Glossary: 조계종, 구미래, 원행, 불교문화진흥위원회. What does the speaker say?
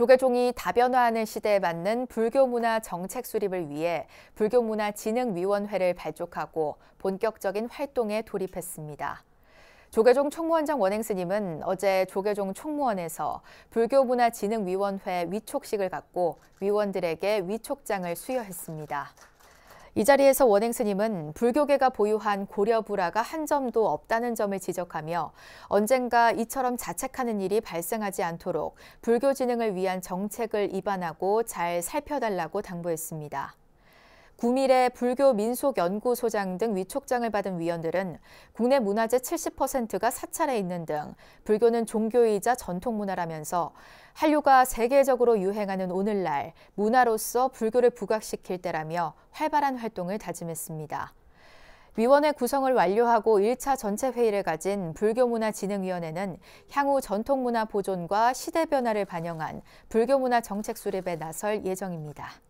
조계종이 다변화하는 시대에 맞는 불교문화 정책 수립을 위해 불교문화진흥위원회를 발족하고 본격적인 활동에 돌입했습니다. 조계종 총무원장 원행 스님은 어제 조계종 총무원에서 불교문화진흥위원회 위촉식을 갖고 위원들에게 위촉장을 수여했습니다. 이 자리에서 원행 스님은 불교계가 보유한 고려불화가 한 점도 없다는 점을 지적하며 언젠가 이처럼 자책하는 일이 발생하지 않도록 불교 진흥을 위한 정책을 입안하고 잘 살펴달라고 당부했습니다. 구미래 불교민속연구소장 등 위촉장을 받은 위원들은 국내 문화재 70%가 사찰에 있는 등 불교는 종교이자 전통문화라면서 한류가 세계적으로 유행하는 오늘날 문화로서 불교를 부각시킬 때라며 활발한 활동을 다짐했습니다. 위원회 구성을 완료하고 1차 전체 회의를 가진 불교문화진흥위원회는 향후 전통문화 보존과 시대 변화를 반영한 불교문화 정책 수립에 나설 예정입니다.